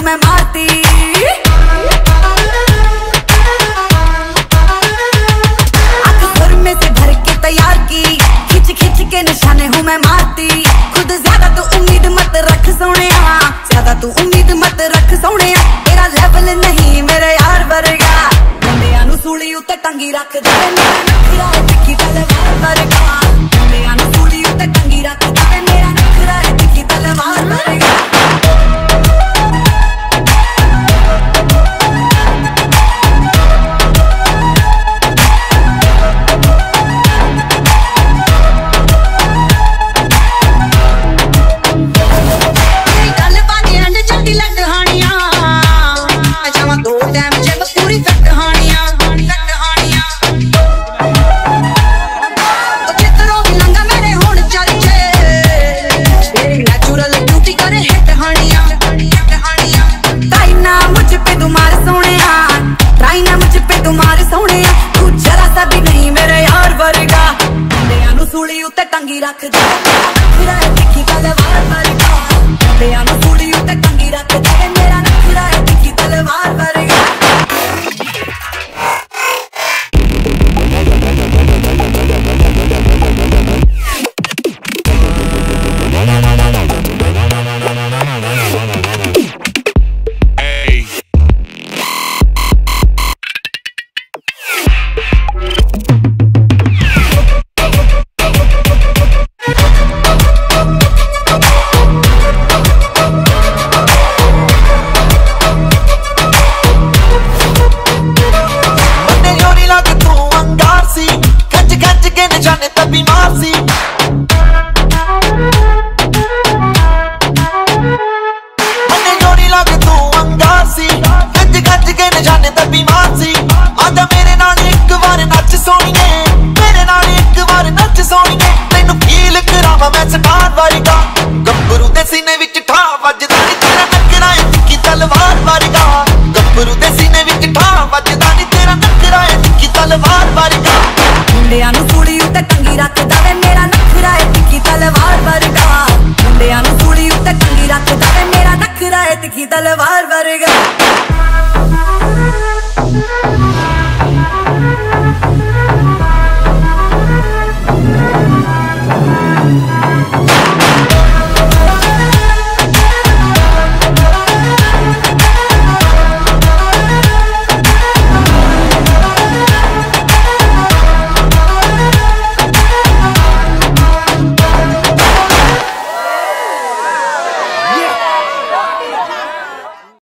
हूँ मैं मारती। आखिर में से भर के तैयार की, खिंच खिंच के निशाने हूँ मैं मारती। खुद ज्यादा तू उम्मीद मत रख सोने, ज्यादा तू उम्मीद मत रख सोने। तेरा लेवल नहीं मेरे यार वर्गा, बंदियां नू सूली उत्ते टंगी रख टंगी रख दे मेरा दिखी तलवार वर्गा, बंदियां नू सूली उत्ते टंगी रख दे मेरा नखरा है दिखी तलवार वर्गा। मुंडियां नू सूली उत्ते टंगी रख दे मेरा नखरा है तिखी तलवार वर्गा, मुंडियां नू सूली उत्ते टंगी रख दे मेरा नखरा है तिखी तलवार वर्गा।